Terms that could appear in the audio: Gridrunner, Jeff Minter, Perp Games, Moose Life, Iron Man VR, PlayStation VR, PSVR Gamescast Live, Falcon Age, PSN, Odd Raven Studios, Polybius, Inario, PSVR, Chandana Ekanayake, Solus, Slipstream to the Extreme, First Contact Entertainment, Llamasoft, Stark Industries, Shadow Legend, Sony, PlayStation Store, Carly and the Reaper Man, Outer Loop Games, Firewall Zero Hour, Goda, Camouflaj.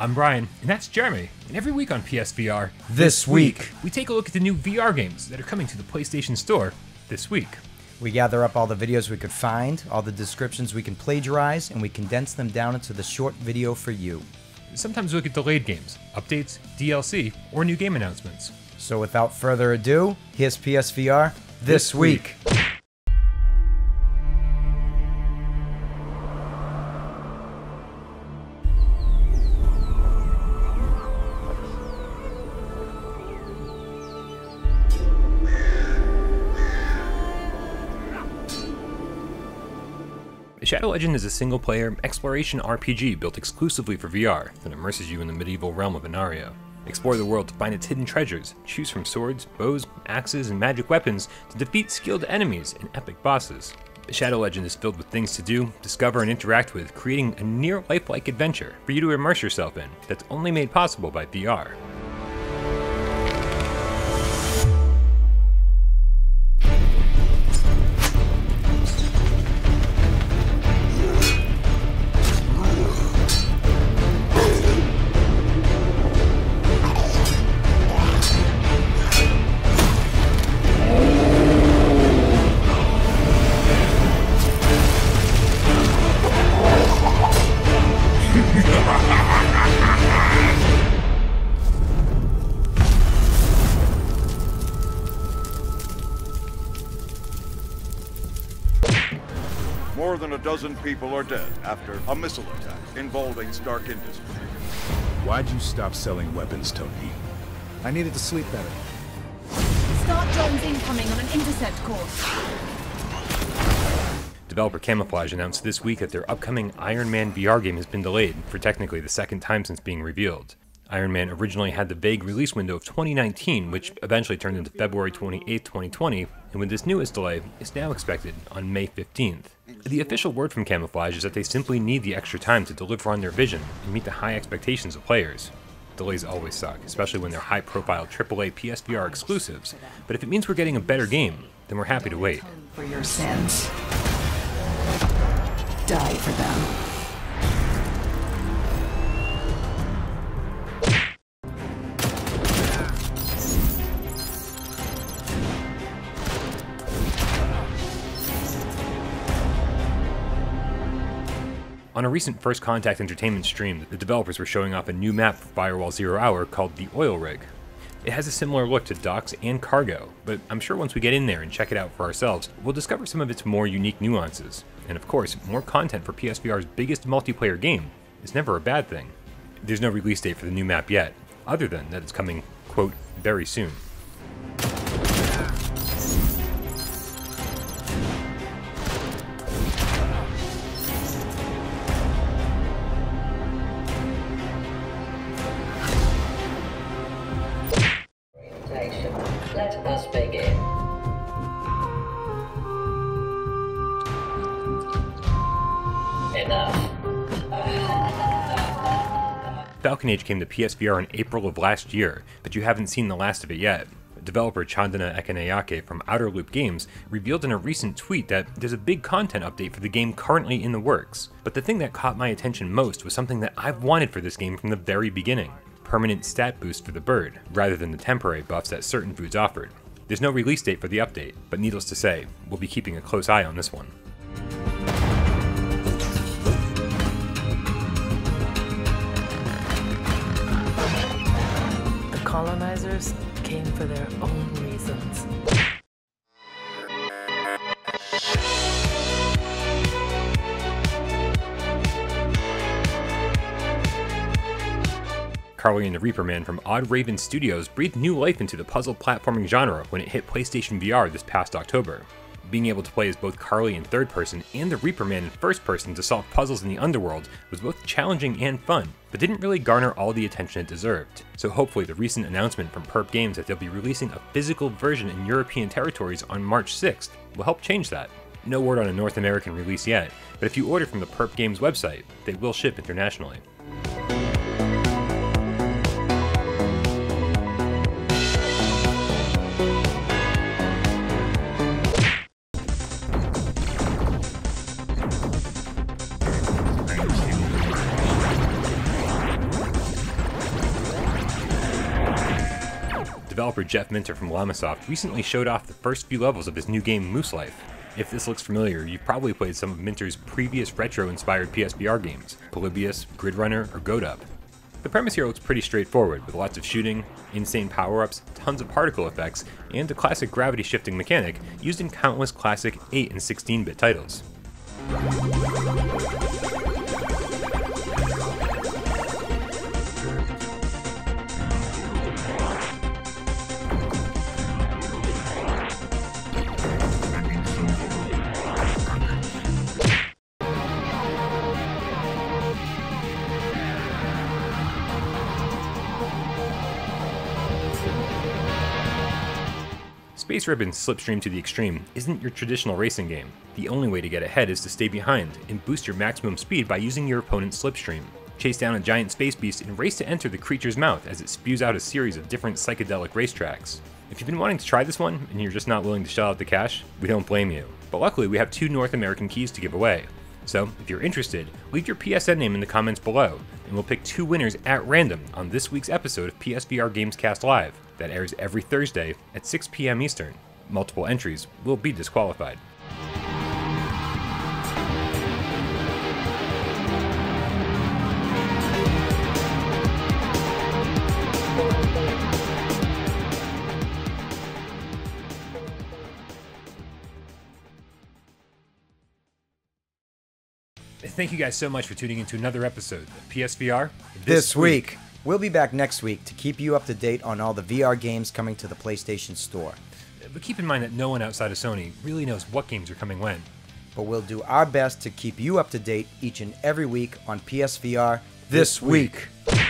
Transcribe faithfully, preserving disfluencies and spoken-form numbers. I'm Brian, and that's Jeremy, and every week on P S V R, This Week, we take a look at the new V R games that are coming to the PlayStation Store this week. We gather up all the videos we could find, all the descriptions we can plagiarize, and we condense them down into the short video for you. Sometimes we look at delayed games, updates, D L C, or new game announcements. So without further ado, here's P S V R This Week. Shadow Legend is a single-player, exploration R P G built exclusively for V R that immerses you in the medieval realm of Inario. Explore the world to find its hidden treasures, choose from swords, bows, axes, and magic weapons to defeat skilled enemies and epic bosses. Shadow Legend is filled with things to do, discover, and interact with, creating a near-lifelike adventure for you to immerse yourself in that's only made possible by V R. More than a dozen people are dead after a missile attack involving Stark Industries. Why'd you stop selling weapons, Tony? I needed to sleep better. Stark drones incoming on an intercept course. Developer Camouflaj announced this week that their upcoming Iron Man V R game has been delayed for technically the second time since being revealed. Iron Man originally had the vague release window of twenty nineteen, which eventually turned into February twenty-eighth, twenty twenty, and with this newest delay, it's now expected on May fifteenth. The official word from Camouflaj is that they simply need the extra time to deliver on their vision and meet the high expectations of players. Delays always suck, especially when they're high-profile triple A P S V R exclusives, but if it means we're getting a better game, then we're happy to wait. For your sins. Die for them. On a recent First Contact Entertainment stream, the developers were showing off a new map for Firewall Zero Hour called the Oil Rig. It has a similar look to docks and cargo, but I'm sure once we get in there and check it out for ourselves, we'll discover some of its more unique nuances. And of course, more content for P S V R's biggest multiplayer game is never a bad thing. There's no release date for the new map yet, other than that it's coming, quote, very soon. Falcon Age came to P S V R in April of last year, but you haven't seen the last of it yet. Developer Chandana Ekanayake from Outer Loop Games revealed in a recent tweet that there's a big content update for the game currently in the works, but the thing that caught my attention most was something that I've wanted for this game from the very beginning: permanent stat boost for the bird, rather than the temporary buffs that certain foods offered. There's no release date for the update, but needless to say, we'll be keeping a close eye on this one. Colonizers came for their own reasons. Carly and the Reaper Man from Odd Raven Studios breathed new life into the puzzle platforming genre when it hit PlayStation V R this past October. Being able to play as both Carly in third person and the Reaper Man in first person to solve puzzles in the underworld was both challenging and fun, but didn't really garner all the attention it deserved. So hopefully the recent announcement from Perp Games that they'll be releasing a physical version in European territories on March sixth will help change that. No word on a North American release yet, but if you order from the Perp Games website, they will ship internationally. developer Jeff Minter from Llamasoft recently showed off the first few levels of his new game, Moose Life. If this looks familiar, you've probably played some of Minter's previous retro-inspired P S V R games, Polybius, Gridrunner, or Goda. The premise here looks pretty straightforward, with lots of shooting, insane power-ups, tons of particle effects, and the classic gravity-shifting mechanic used in countless classic eight and sixteen bit titles. Space Ribbon's Slipstream to the Extreme isn't your traditional racing game. The only way to get ahead is to stay behind and boost your maximum speed by using your opponent's slipstream. Chase down a giant space beast and race to enter the creature's mouth as it spews out a series of different psychedelic racetracks. If you've been wanting to try this one and you're just not willing to shell out the cash, we don't blame you. But luckily we have two North American keys to give away. So if you're interested, leave your P S N name in the comments below and we'll pick two winners at random on this week's episode of P S V R Gamescast Live. That airs every Thursday at six p m Eastern. Multiple entries will be disqualified. Thank you guys so much for tuning in to another episode of P S V R This, this Week. week. We'll be back next week to keep you up to date on all the V R games coming to the PlayStation Store. But keep in mind that no one outside of Sony really knows what games are coming when. But we'll do our best to keep you up to date each and every week on P S V R This, this Week. week.